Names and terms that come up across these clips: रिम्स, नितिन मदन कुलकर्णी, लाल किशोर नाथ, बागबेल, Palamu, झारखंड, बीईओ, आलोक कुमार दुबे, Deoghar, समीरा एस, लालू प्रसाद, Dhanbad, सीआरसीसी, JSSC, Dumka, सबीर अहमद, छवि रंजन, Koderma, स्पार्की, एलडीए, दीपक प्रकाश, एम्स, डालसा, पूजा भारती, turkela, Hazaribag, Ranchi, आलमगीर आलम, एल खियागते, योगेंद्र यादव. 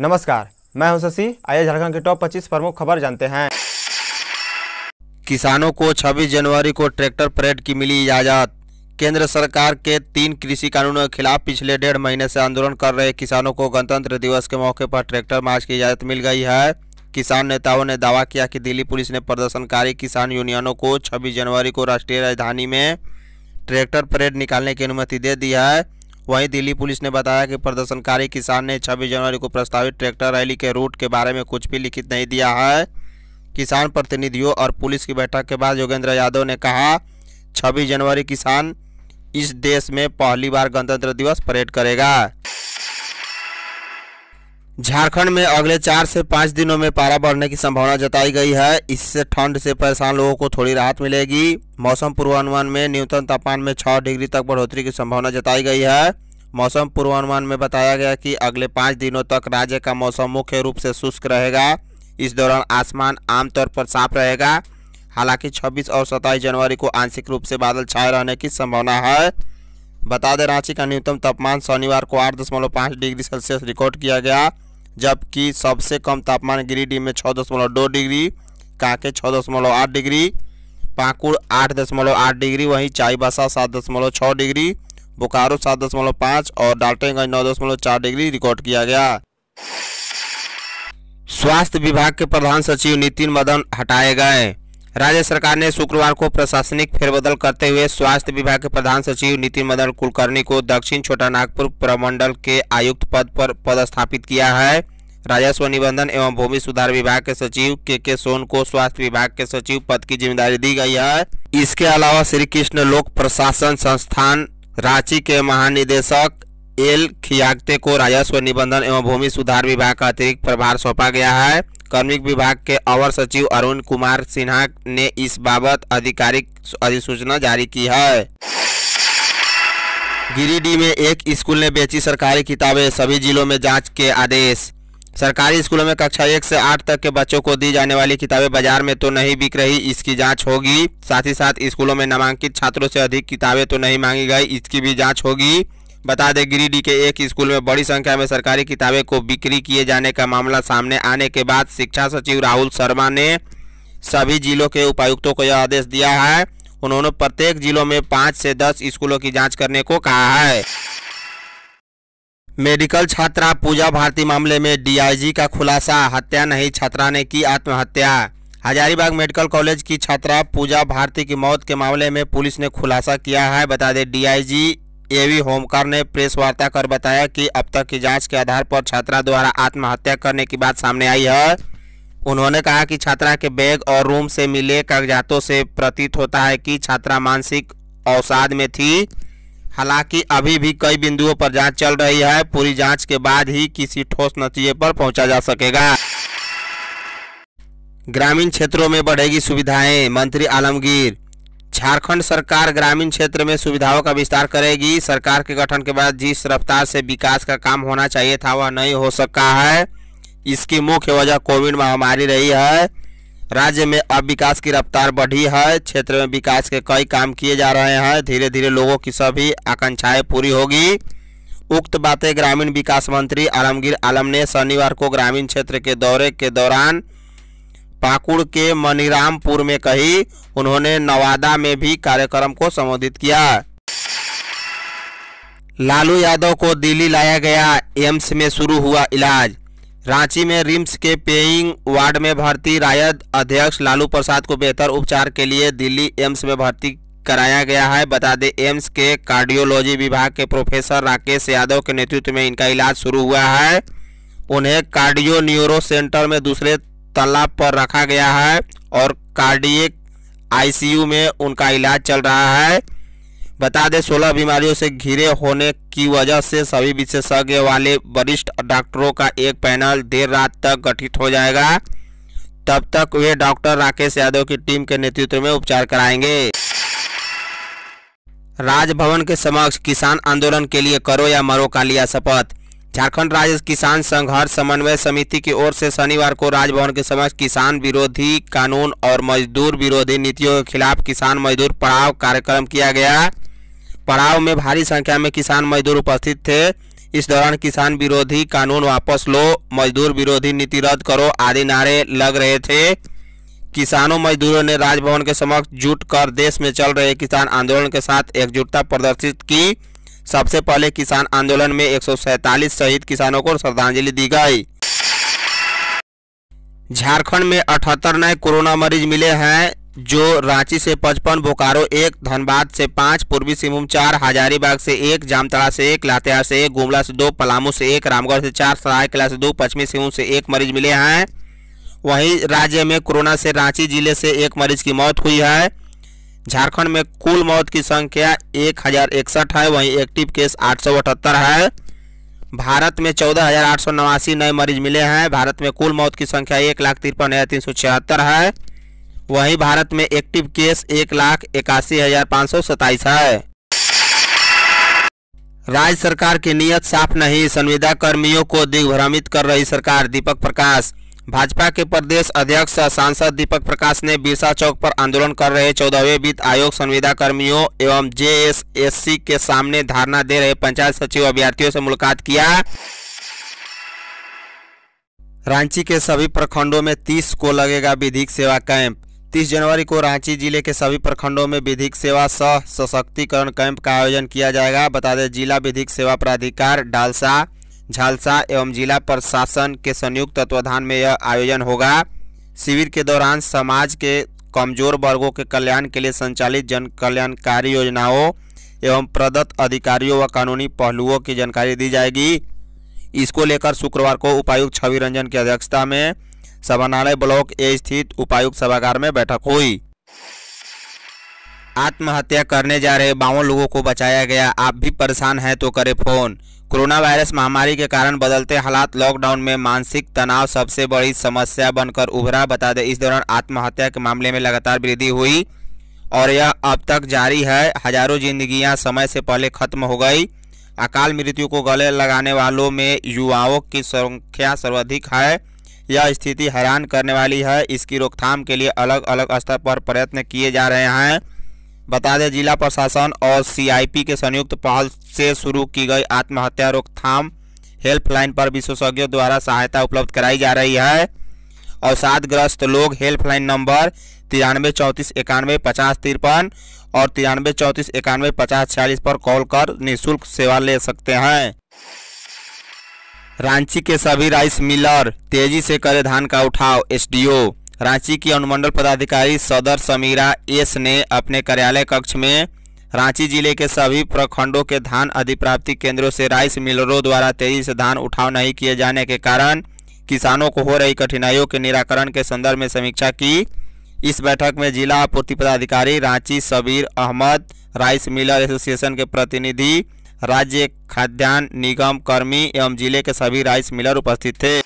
नमस्कार, मैं हूं शशि। आइए झारखंड की टॉप 25 प्रमुख खबर जानते हैं। किसानों को 26 जनवरी को ट्रैक्टर परेड की मिली इजाजत। केंद्र सरकार के 3 कृषि कानूनों के खिलाफ पिछले 1.5 महीने से आंदोलन कर रहे किसानों को गणतंत्र दिवस के मौके पर ट्रैक्टर मार्च की इजाजत मिल गई है। किसान नेताओं ने दावा किया कि दिल्ली पुलिस ने प्रदर्शनकारी किसान यूनियनों को 26 जनवरी को राष्ट्रीय राजधानी में ट्रैक्टर परेड निकालने की अनुमति दे दी है। वहीं दिल्ली पुलिस ने बताया कि प्रदर्शनकारी किसान ने 26 जनवरी को प्रस्तावित ट्रैक्टर रैली के रूट के बारे में कुछ भी लिखित नहीं दिया है। किसान प्रतिनिधियों और पुलिस की बैठक के बाद योगेंद्र यादव ने कहा, 26 जनवरी किसान इस देश में पहली बार गणतंत्र दिवस परेड करेगा। झारखंड में अगले 4 से 5 दिनों में पारा बढ़ने की संभावना जताई गई है। इससे ठंड से परेशान लोगों को थोड़ी राहत मिलेगी। मौसम पूर्वानुमान में न्यूनतम तापमान में 6 डिग्री तक बढ़ोतरी की संभावना जताई गई है। मौसम पूर्वानुमान में बताया गया कि अगले 5 दिनों तक राज्य का मौसम मुख्य रूप से शुष्क रहेगा। इस दौरान आसमान आमतौर पर साफ रहेगा। हालांकि 26 और 27 जनवरी को आंशिक रूप से बादल छाए रहने की संभावना है। बता दें, रांची का न्यूनतम तापमान शनिवार को 8.5 डिग्री सेल्सियस रिकॉर्ड किया गया, जबकि सबसे कम तापमान गिरिडीह में 6.2 degree, Kanke 6.8 degree, Pakur 8.8 degree, वहीं चाईबासा 7.6 डिग्री, बोकारो 7.5 और डाल्टेनगंज 9.4 डिग्री रिकॉर्ड किया गया। स्वास्थ्य विभाग के प्रधान सचिव नितिन मदन हटाए गए। राज्य सरकार ने शुक्रवार को प्रशासनिक फेरबदल करते हुए स्वास्थ्य विभाग के प्रधान सचिव नितिन मदन कुलकर्णी को दक्षिण छोटा नागपुर प्रमंडल के आयुक्त पद पर पदस्थापित किया है। राजस्व निबंधन एवं भूमि सुधार विभाग के सचिव के सोन को स्वास्थ्य विभाग के सचिव पद की जिम्मेदारी दी गई है। इसके अलावा श्री कृष्ण लोक प्रशासन संस्थान रांची के महानिदेशक एल खियागते को राजस्व निबंधन एवं भूमि सुधार विभाग का अतिरिक्त प्रभार सौंपा गया है। कार्मिक विभाग के अवर सचिव अरुण कुमार सिन्हा ने इस बाबत आधिकारिक अधिसूचना जारी की है। गिरिडीह में एक स्कूल ने बेची सरकारी किताबें, सभी जिलों में जांच के आदेश। सरकारी स्कूलों में कक्षा 1 से 8 तक के बच्चों को दी जाने वाली किताबें बाजार में तो नहीं बिक रही, इसकी जांच होगी। साथ ही साथ स्कूलों में नामांकित छात्रों से अधिक किताबें तो नहीं मांगी गई, इसकी भी जाँच होगी। बता दें, गिरिडीह के एक स्कूल में बड़ी संख्या में सरकारी किताबें को बिक्री किए जाने का मामला सामने आने के बाद शिक्षा सचिव राहुल शर्मा ने सभी जिलों के उपायुक्तों को यह आदेश दिया है। उन्होंने प्रत्येक जिलों में 5 से 10 स्कूलों की जांच करने को कहा है। मेडिकल छात्रा पूजा भारती मामले में डीआईजी का खुलासा, हत्या नहीं छात्रा ने की आत्महत्या। हजारीबाग मेडिकल कॉलेज की छात्रा पूजा भारती की मौत के मामले में पुलिस ने खुलासा किया है। बता दें, डीआईजी एसपी होमकर ने प्रेस वार्ता कर बताया कि अब तक की जांच के आधार पर छात्रा द्वारा आत्महत्या करने की बात सामने आई है। उन्होंने कहा कि छात्रा के बैग और रूम से मिले कागजातों से प्रतीत होता है कि छात्रा मानसिक अवसाद में थी। हालांकि अभी भी कई बिंदुओं पर जांच चल रही है। पूरी जांच के बाद ही किसी ठोस नतीजे पर पहुंचा जा सकेगा। ग्रामीण क्षेत्रों में बढ़ेगी सुविधाएं, मंत्री आलमगीर। झारखंड सरकार ग्रामीण क्षेत्र में सुविधाओं का विस्तार करेगी। सरकार के गठन के बाद जिस रफ्तार से विकास का काम होना चाहिए था वह नहीं हो सका है। इसकी मुख्य वजह कोविड महामारी रही है। राज्य में अब विकास की रफ्तार बढ़ी है। क्षेत्र में विकास के कई काम किए जा रहे हैं। धीरे धीरे लोगों की सभी आकांक्षाएं पूरी होगी। उक्त बातें ग्रामीण विकास मंत्री आलमगीर आलम ने शनिवार को ग्रामीण क्षेत्र के दौरे के दौरान पाकुड़ के मनीरामपुर में कही। उन्होंने नवादा में भी कार्यक्रम को संबोधित किया। लालू यादव को दिल्ली लाया गया, एम्स में शुरू हुआ इलाज। रांची में रिम्स के पेइंग वार्ड में भर्ती रायद अध्यक्ष लालू प्रसाद को बेहतर उपचार के लिए दिल्ली एम्स में भर्ती कराया गया है। बता दें, एम्स के कार्डियोलॉजी विभाग के प्रोफेसर राकेश यादव के नेतृत्व में इनका इलाज शुरू हुआ है। उन्हें कार्डियो न्यूरो सेंटर में दूसरे तल्ला पर रखा गया है और कार्डियक आईसीयू में उनका इलाज चल रहा है। बता दें, 16 बीमारियों से घिरे होने की वजह से सभी विशेषज्ञ वाले वरिष्ठ डॉक्टरों का एक पैनल देर रात तक गठित हो जाएगा। तब तक वे डॉक्टर राकेश यादव की टीम के नेतृत्व में उपचार कराएंगे। राजभवन के समक्ष किसान आंदोलन के लिए करो या मरो का लिया शपथ। झारखंड राज्य किसान संघर्ष समन्वय समिति की ओर से शनिवार को राजभवन के समक्ष किसान विरोधी कानून और मजदूर विरोधी नीतियों के खिलाफ किसान मजदूर पड़ाव कार्यक्रम किया गया। पड़ाव में भारी संख्या में किसान मजदूर उपस्थित थे। इस दौरान किसान विरोधी कानून वापस लो, मजदूर विरोधी नीति रद्द करो आदि नारे लग रहे थे। किसानों मजदूरों ने राजभवन के समक्ष जुट कर देश में चल रहे किसान आंदोलन के साथ एकजुटता प्रदर्शित की। सबसे पहले किसान आंदोलन में 147 शहीद किसानों को श्रद्धांजलि दी गई। झारखंड में 78 नए कोरोना मरीज मिले हैं, जो रांची से 55, बोकारो 1, धनबाद से 5, पूर्वी सिंहभूम 4, हजारीबाग से 1, जामताड़ा से 1, लातेहार से 1, गुमला से 2, पलामू से 1, रामगढ़ से 4, सरायकेला से 2, पश्चिमी सिंहभूम से 1 मरीज मिले हैं। वहीं राज्य में कोरोना से रांची जिले से 1 मरीज की मौत हुई है। झारखंड में कुल मौत की संख्या 1061 है, वहीं एक्टिव केस 878 है। भारत में 14,889 नए मरीज मिले हैं। भारत में कुल मौत की संख्या 1,53,376 है, वहीं भारत में एक्टिव केस 1,81,527 है। राज्य सरकार की नीयत साफ नहीं, संविदा कर्मियों को दिग्भ्रमित कर रही सरकार। दीपक प्रकाश। भाजपा के प्रदेश अध्यक्ष सांसद दीपक प्रकाश ने बिरसा चौक पर आंदोलन कर रहे 14वें वित्त आयोग, संविदा कर्मियों एवं जेएसएससी के सामने धरना दे रहे पंचायत सचिव अभ्यर्थियों से मुलाकात किया। रांची के सभी प्रखंडों में 30 को लगेगा विधिक सेवा कैंप। 30 जनवरी को रांची जिले के सभी प्रखंडों में विधिक सेवा सह सशक्तिकरण कैंप का आयोजन किया जाएगा। बता दें, जिला विधिक सेवा प्राधिकार डालसा, झालसा एवं जिला प्रशासन के संयुक्त तत्वाधान में यह आयोजन होगा। शिविर के दौरान समाज के कमजोर वर्गों के कल्याण के लिए संचालित जन कल्याणकारी योजनाओं एवं प्रदत्त अधिकारियों व कानूनी पहलुओं की जानकारी दी जाएगी। इसको लेकर शुक्रवार को उपायुक्त छवि रंजन की अध्यक्षता में सभानालय ब्लॉक ए स्थित उपायुक्त सभागार में बैठक हुई। आत्महत्या करने जा रहे 52 लोगों को बचाया गया। आप भी परेशान हैं तो करें फोन। कोरोना वायरस महामारी के कारण बदलते हालात, लॉकडाउन में मानसिक तनाव सबसे बड़ी समस्या बनकर उभरा। बता दें, इस दौरान आत्महत्या के मामले में लगातार वृद्धि हुई और यह अब तक जारी है। हजारों जिंदगियाँ समय से पहले खत्म हो गई। अकाल मृत्यु को गले लगाने वालों में युवाओं की संख्या सर्वाधिक है। यह स्थिति हैरान करने वाली है। इसकी रोकथाम के लिए अलग अलग स्तर पर प्रयत्न किए जा रहे हैं। बता दें, जिला प्रशासन और सीआईपी के संयुक्त पहल से शुरू की गई आत्महत्या रोकथाम हेल्पलाइन पर विशेषज्ञों द्वारा सहायता उपलब्ध कराई जा रही है। अवसादग्रस्त लोग हेल्पलाइन नंबर 9334915053 और 9334915046 पर कॉल कर निःशुल्क सेवा ले सकते हैं। रांची के सभी राइस मिलर तेजी से करे धान का उठाव। एसडीओ रांची की अनुमंडल पदाधिकारी सदर समीरा एस ने अपने कार्यालय कक्ष में रांची जिले के सभी प्रखंडों के धान अधिप्राप्ति केंद्रों से राइस मिलरों द्वारा तेजी से धान उठाव नहीं किए जाने के कारण किसानों को हो रही कठिनाइयों के निराकरण के संदर्भ में समीक्षा की। इस बैठक में जिला आपूर्ति पदाधिकारी Ranchi सबीर अहमद, rice miller association के प्रतिनिधि, राज्य खाद्यान्न निगम कर्मी एवं जिले के सभी राइस मिलर उपस्थित थे।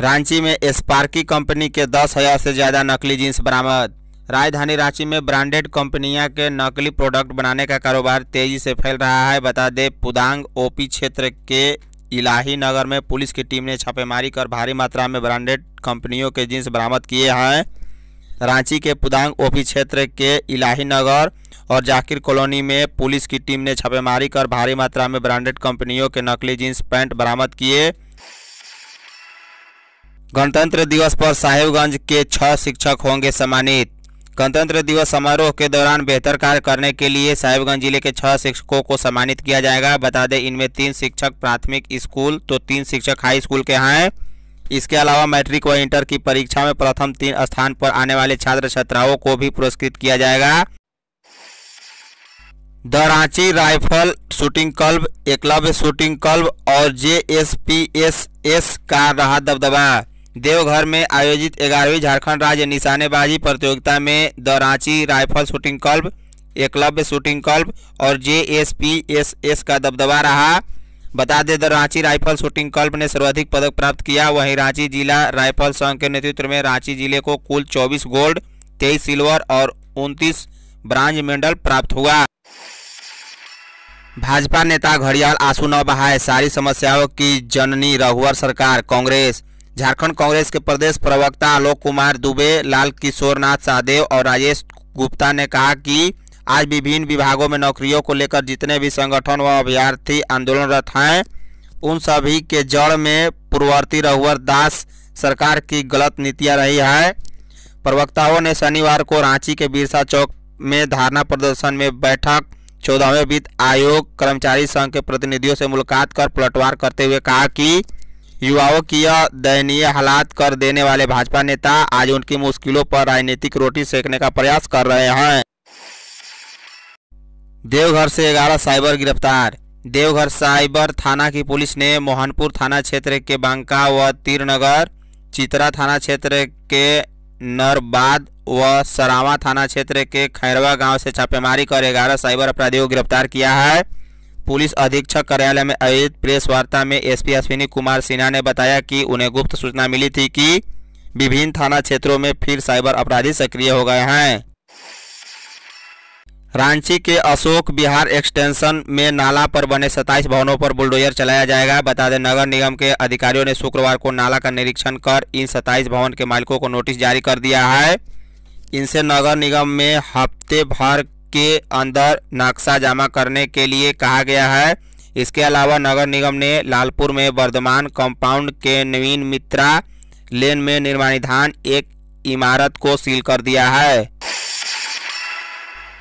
रांची में स्पार्की कंपनी के 10,000 से ज़्यादा नकली जींस बरामद। राजधानी रांची में ब्रांडेड कंपनियां के नकली प्रोडक्ट बनाने का कारोबार तेजी से फैल रहा है। बता दें, पुदांग ओपी क्षेत्र के इलाही नगर में पुलिस की टीम ने छापेमारी कर भारी मात्रा में ब्रांडेड कंपनियों के जींस बरामद किए हैं। रांची के पुदांग ओपी क्षेत्र के इलाही नगर और जाकिर कॉलोनी में पुलिस की टीम ने छापेमारी कर भारी मात्रा में ब्रांडेड कंपनियों के नकली जींस पैंट बरामद किए। गणतंत्र दिवस पर साहेबगंज के 6 शिक्षक होंगे सम्मानित। गणतंत्र दिवस समारोह के दौरान बेहतर कार्य करने के लिए साहिबगंज जिले के 6 शिक्षकों को सम्मानित किया जाएगा। बता दें, इनमें 3 शिक्षक प्राथमिक स्कूल तो 3 शिक्षक हाई स्कूल के हैं। इसके अलावा मैट्रिक व इंटर की परीक्षा में प्रथम 3 स्थान पर आने वाले छात्र छात्राओं को भी पुरस्कृत किया जाएगा। The Ranchi rifle shooting club, Eklavya shooting club और जेएसपीएसएस का रहा दबदबा। देवघर में आयोजित 11वीं झारखंड राज्य निशानेबाजी प्रतियोगिता में the Ranchi rifle shooting club, Eklavya shooting club और जेएसपीएसएस का दबदबा रहा। बता दें, the Ranchi rifle shooting club ने सर्वाधिक पदक प्राप्त किया। वहीं रांची जिला राइफल संघ के नेतृत्व में रांची जिले को कुल 24 गोल्ड, 23 सिल्वर और 29 ब्रांज मेडल प्राप्त हुआ। भाजपा नेता घड़ियाल आंसू न बहाए, सारी समस्याओं की जननी रघुवर सरकार। कांग्रेस। झारखंड कांग्रेस के प्रदेश प्रवक्ता आलोक कुमार दुबे, लाल किशोर नाथ और राजेश गुप्ता ने कहा कि आज विभिन्न विभागों में नौकरियों को लेकर जितने भी संगठन व अभ्यर्थी आंदोलनरत हैं उन सभी के जड़ में पूर्ववर्ती रघुवर दास सरकार की गलत नीतियां रही है। प्रवक्ताओं ने शनिवार को रांची के बिरसा चौक में धरना प्रदर्शन में बैठक 14वें वित्त आयोग कर्मचारी संघ के प्रतिनिधियों से मुलाकात कर पलटवार करते हुए कहा कि युवाओं की यह दयनीय हालात कर देने वाले भाजपा नेता आज उनकी मुश्किलों पर राजनीतिक रोटी सेकने का प्रयास कर रहे हैं। देवघर से 11 साइबर गिरफ्तार। देवघर साइबर थाना की पुलिस ने मोहनपुर थाना क्षेत्र के बांका व तीरनगर, चित्रा थाना क्षेत्र के नरबाद व सरावा थाना क्षेत्र के खैरवा गांव से छापेमारी कर 11 साइबर अपराधियों को गिरफ्तार किया है। पुलिस अधीक्षक कार्यालय में आयोजित प्रेस वार्ता में एसपी अश्विनी कुमार सिन्हा ने बताया कि उन्हें गुप्त सूचना मिली थी कि विभिन्न थाना क्षेत्रों में फिर साइबर अपराधी सक्रिय हो गए हैं। रांची के अशोक बिहार एक्सटेंशन में नाला पर बने 27 भवनों पर बुलडोजर चलाया जाएगा। बता दें, नगर निगम के अधिकारियों ने शुक्रवार को नाला का निरीक्षण कर इन 27 भवन के मालिकों को नोटिस जारी कर दिया है। इनसे नगर निगम में हफ्ते भर के अंदर नक्शा जमा करने के लिए कहा गया है। इसके अलावा नगर निगम ने लालपुर में वर्धमान कंपाउंड के नवीन मित्रा लेन में निर्माणाधीन एक इमारत को सील कर दिया है।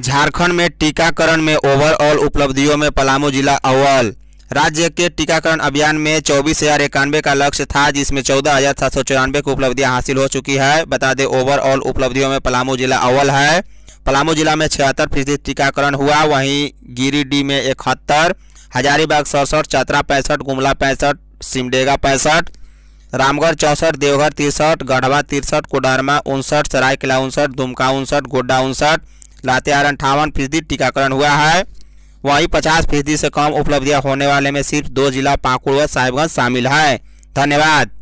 झारखंड में टीकाकरण में ओवरऑल उपलब्धियों में पलामू जिला अव्वल। राज्य के टीकाकरण अभियान में 24,091 का लक्ष्य था, जिसमें 14,794 की उपलब्धियां हासिल हो चुकी है। बता दें, ओवरऑल उपलब्धियों में पलामू जिला अव्वल है। पलामू जिला में 76% टीकाकरण हुआ, वहीं गिरिडीह में 71, हजारीबाग 67, चतरा 65, गुमला 65, सिमडेगा 65, रामगढ़ 64, देवघर 63, गढ़वा 63, कोडरमा 59, सरायकेला 59, दुमका 59, गोड्डा 59, लातेहार 58% टीकाकरण हुआ है। वहीं 50% से कम उपलब्धियां होने वाले में सिर्फ 2 जिला पाकुड़ व साहिबगंज शामिल है। धन्यवाद।